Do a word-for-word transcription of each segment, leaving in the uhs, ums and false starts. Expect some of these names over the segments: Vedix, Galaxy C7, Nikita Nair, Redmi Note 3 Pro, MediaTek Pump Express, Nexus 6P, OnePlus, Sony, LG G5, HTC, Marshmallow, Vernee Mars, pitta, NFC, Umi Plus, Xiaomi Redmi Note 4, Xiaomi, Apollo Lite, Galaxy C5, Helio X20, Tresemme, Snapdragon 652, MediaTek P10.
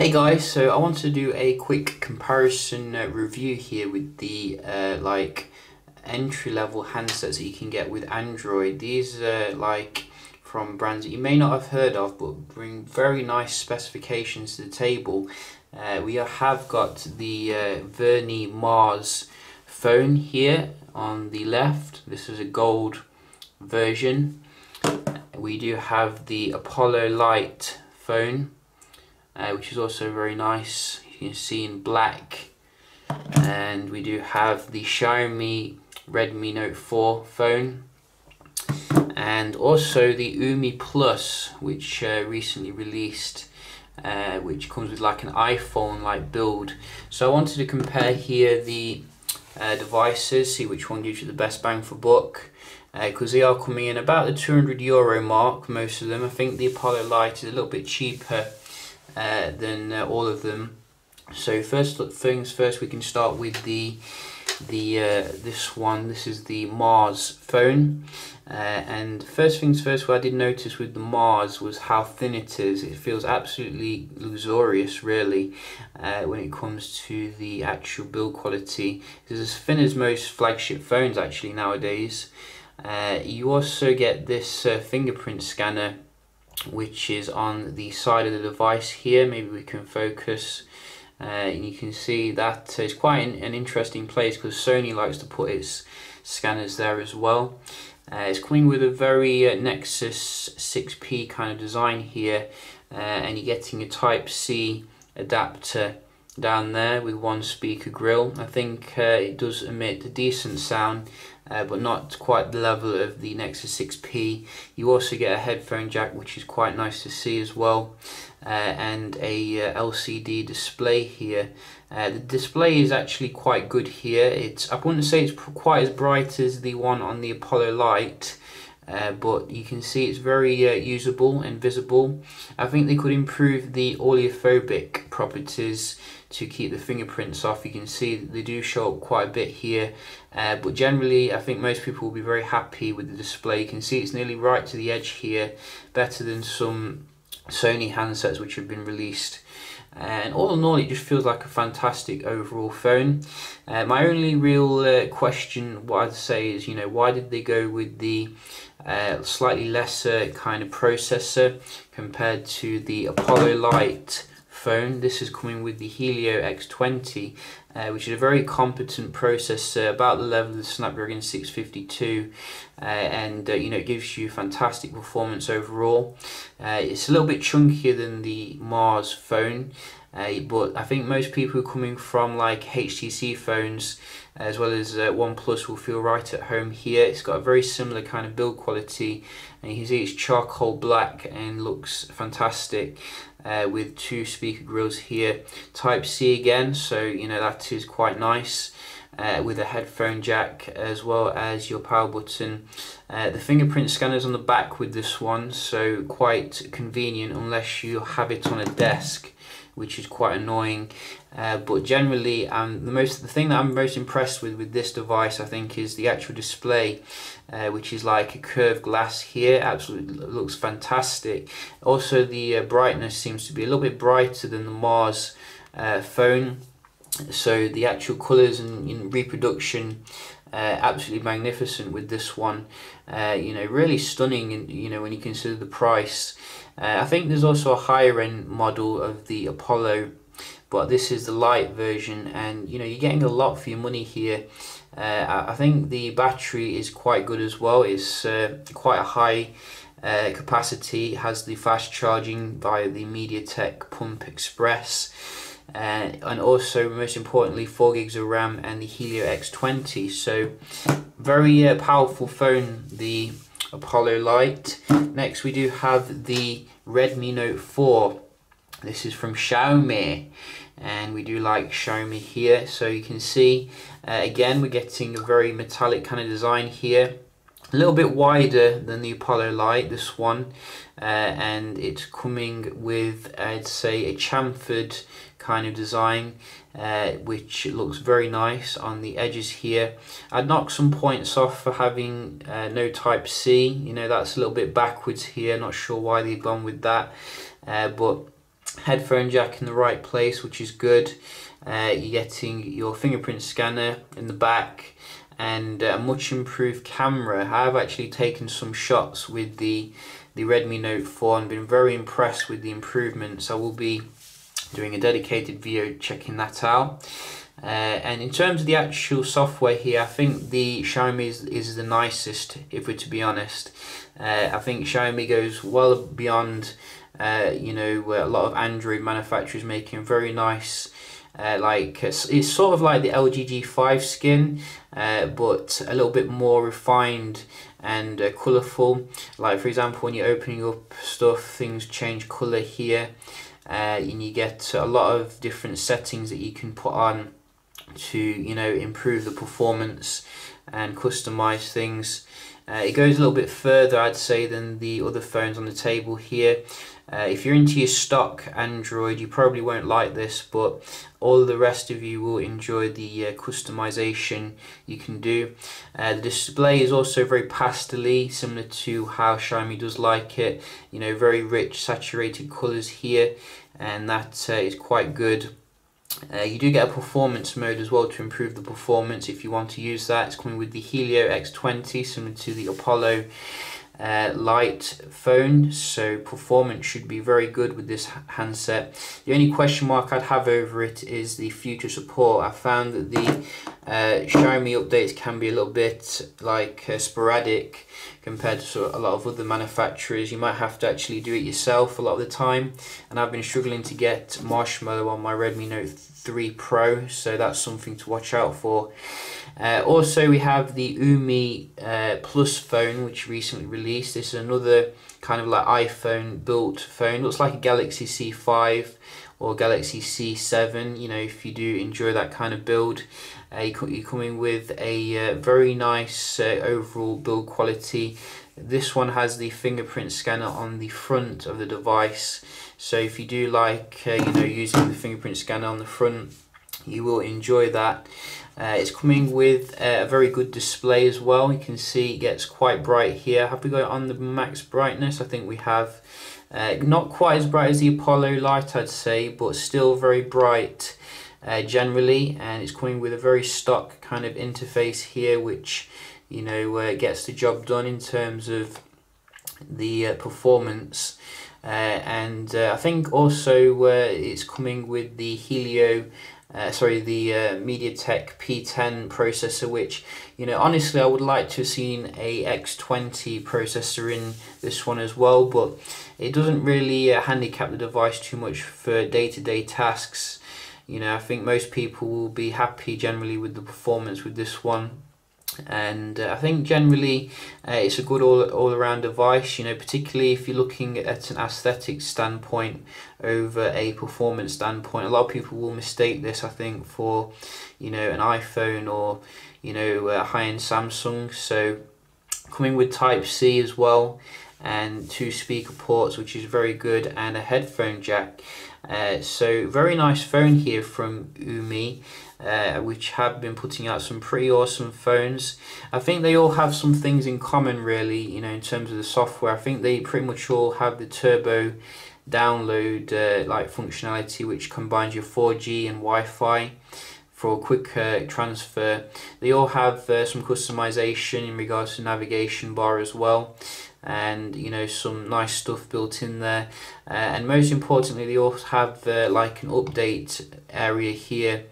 Hey guys, so I want to do a quick comparison uh, review here with the uh, like entry-level handsets that you can get with Android. These are uh, like from brands that you may not have heard of, but bring very nice specifications to the table. Uh, we have got the uh, Vernee Mars phone here on the left. This is a gold version. We do have the Apollo Lite phone, Uh, which is also very nice, you can see in black. And we do have the Xiaomi Redmi Note four phone, and also the U M I Plus, which uh, recently released, uh, which comes with like an iPhone-like build. So I wanted to compare here the uh, devices, see which one gives you the best bang for buck, because uh, they are coming in about the two hundred euro mark, most of them. I think the Apollo Lite is a little bit cheaper Uh, than uh, all of them. So first things first, we can start with the the uh, this one. This is the Mars phone, uh, and first things first, what I did notice with the Mars was how thin it is. It feels absolutely luxurious, really, uh, when it comes to the actual build quality. It's as thin as most flagship phones actually nowadays. Uh, you also get this uh, fingerprint scanner, which is on the side of the device here. Maybe we can focus, uh, and you can see that it's quite an, an interesting place, because Sony likes to put its scanners there as well. Uh, it's coming with a very uh, Nexus six P kind of design here, uh, and you're getting a Type C adapter down there with one speaker grille. I think uh, it does emit a decent sound, uh, but not quite the level of the Nexus six P. You also get a headphone jack, which is quite nice to see as well, uh, and a uh, L C D display here. Uh, the display is actually quite good here. It's I wouldn't say it's quite as bright as the one on the Apollo Lite, Uh, but you can see it's very uh, usable and visible. I think they could improve the oleophobic properties to keep the fingerprints off. You can see that they do show up quite a bit here, uh, but generally I think most people will be very happy with the display. You can see it's nearly right to the edge here, better than some Sony handsets which have been released. And all in all, it just feels like a fantastic overall phone. Uh, my only real uh, question, what I'd say, is, you know, why did they go with the uh, slightly lesser kind of processor compared to the Apollo Lite phone? This is coming with the Helio X twenty, uh, which is a very competent processor, about the level of the Snapdragon six fifty-two, uh, and uh, you know, it gives you fantastic performance overall. Uh, it's a little bit chunkier than the Mars phone, uh, but I think most people coming from like H T C phones as well as uh, OnePlus will feel right at home here. It's got a very similar kind of build quality, and you can see it's charcoal black and looks fantastic. Uh, with two speaker grills here, Type C again, so you know that is quite nice, uh, with a headphone jack as well as your power button. Uh, the fingerprint scanner is on the back with this one, so quite convenient unless you have it on a desk, which is quite annoying. Uh, but generally, um, the most the thing that I'm most impressed with with this device, I think, is the actual display, uh, which is like a curved glass here. Absolutely looks fantastic. Also, the uh, brightness seems to be a little bit brighter than the Mars uh, phone. So the actual colours and, and reproduction, uh, absolutely magnificent with this one. Uh, you know, really stunning, and you know, when you consider the price. Uh, I think there's also a higher end model of the Apollo, but this is the Lite version, and you know, you're getting a lot for your money here. Uh, I think the battery is quite good as well. It's uh, quite a high uh, capacity. It has the fast charging via the MediaTek Pump Express. Uh, and also, most importantly, four gigs of RAM and the Helio X twenty. So very uh, powerful phone, the Apollo Lite. Next, we do have the Redmi Note four. This is from Xiaomi, and we do like Xiaomi here. So you can see, uh, again, we're getting a very metallic kind of design here. A little bit wider than the Apollo Lite, this one, uh, and it's coming with, I'd say, a chamfered kind of design, uh, which looks very nice on the edges here. I'd knock some points off for having uh, no Type C. You know, that's a little bit backwards here. Not sure why they've gone with that, uh, but headphone jack in the right place, which is good. Uh, you're getting your fingerprint scanner in the back and a much improved camera. I've actually taken some shots with the, the Redmi Note four and been very impressed with the improvements. I will be doing a dedicated video checking that out. Uh, and in terms of the actual software here, I think the Xiaomi is, is the nicest, if we're to be honest. Uh, I think Xiaomi goes well beyond, uh, you know, a lot of Android manufacturers making very nice, uh, like, it's, it's sort of like the L G G five skin, uh, but a little bit more refined and uh, colourful. Like, for example, when you're opening up stuff, things change colour here, uh, and you get a lot of different settings that you can put on to, you know, improve the performance and customize things. Uh, it goes a little bit further, I'd say, than the other phones on the table here. Uh, if you're into your stock Android, you probably won't like this, but all the rest of you will enjoy the uh, customization you can do. Uh, the display is also very pastely, similar to how Xiaomi does like it. You know, very rich, saturated colors here, and that uh, is quite good. Uh, you do get a performance mode as well to improve the performance if you want to use that. It's coming with the Helio X twenty, similar to the Apollo uh, Lite phone, so performance should be very good with this handset. The only question mark I'd have over it is the future support. I found that the uh, Xiaomi updates can be a little bit like uh, sporadic compared to sort of a lot of other manufacturers. You might have to actually do it yourself a lot of the time, and I've been struggling to get Marshmallow on my Redmi Note three Pro, so that's something to watch out for. Uh, also, we have the U M I uh, Plus phone, which recently released. This is another kind of like iPhone built phone. Looks like a Galaxy C five or Galaxy C seven, you know, if you do enjoy that kind of build. Uh, you're coming with a uh, very nice uh, overall build quality. This one has the fingerprint scanner on the front of the device, so if you do like uh, you know, using the fingerprint scanner on the front, you will enjoy that. Uh, it's coming with a very good display as well. You can see it gets quite bright here. Have we got on the max brightness? I think we have. Uh, not quite as bright as the Apollo Lite, I'd say, but still very bright uh, generally. And it's coming with a very stock kind of interface here, which, you know, uh, gets the job done in terms of the uh, performance. Uh, and uh, I think also uh, it's coming with the Helio, uh, sorry, the uh, MediaTek P ten processor, which, you know, honestly, I would like to have seen a X twenty processor in this one as well, but it doesn't really uh, handicap the device too much for day-to-day tasks. You know, I think most people will be happy generally with the performance with this one. And uh, I think generally uh, it's a good all, all around device, you know, particularly if you're looking at an aesthetic standpoint over a performance standpoint. A lot of people will mistake this, I think, for, you know, an iPhone or, you know, a high-end Samsung. So coming with Type C as well, and two speaker ports, which is very good, and a headphone jack. Uh, so very nice phone here from U M I, uh, which have been putting out some pretty awesome phones. I think they all have some things in common, really, you know, in terms of the software. I think they pretty much all have the turbo download uh, like functionality, which combines your four G and Wi-Fi for a quick uh, transfer. They all have uh, some customization in regards to navigation bar as well, and, you know, some nice stuff built in there. Uh, and most importantly, they also have uh, like an update area here,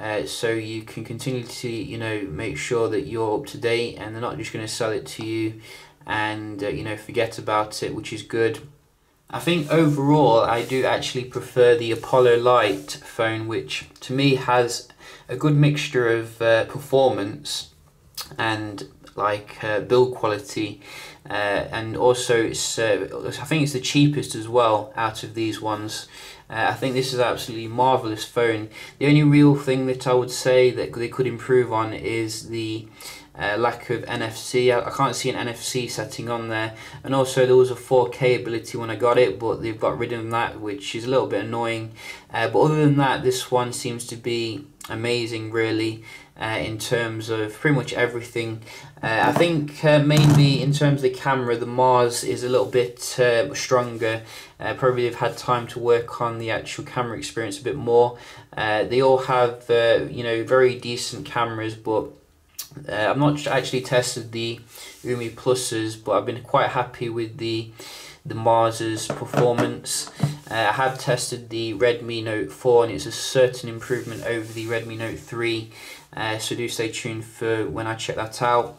uh, so you can continue to, you know, make sure that you're up to date, and they're not just going to sell it to you and uh, you know, forget about it, which is good. I think overall I do actually prefer the Apollo Lite phone, which to me has a good mixture of uh, performance and like uh, build quality, uh, and also it's uh, I think it's the cheapest as well out of these ones. uh, I think this is absolutely marvelous phone. The only real thing that I would say that they could improve on is the uh, lack of N F C. I, I can't see an N F C setting on there, and also there was a four K ability when I got it, but they've got rid of that, which is a little bit annoying. Uh, but other than that, this one seems to be amazing, really, uh, in terms of pretty much everything. Uh, I think uh, mainly in terms of the camera, the Mars is a little bit uh, stronger. Uh, probably they've had time to work on the actual camera experience a bit more. Uh, they all have, uh, you know, very decent cameras, but uh, I've not actually tested the U M I Pluses, but I've been quite happy with the the Mars's performance. Uh, I have tested the Redmi Note four, and it's a certain improvement over the Redmi Note three, uh, so do stay tuned for when I check that out.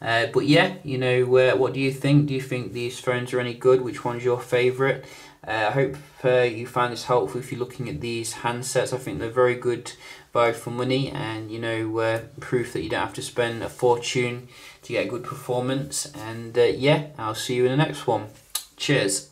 Uh, but yeah, you know, uh, what do you think? Do you think these phones are any good? Which one's your favourite? Uh, I hope uh, you find this helpful if you're looking at these handsets. I think they're very good value for money, and, you know, uh, proof that you don't have to spend a fortune to get a good performance. And uh, yeah, I'll see you in the next one. Cheers.